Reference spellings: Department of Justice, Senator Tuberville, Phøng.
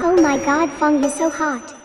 Oh my god, Phøng, you're so hot.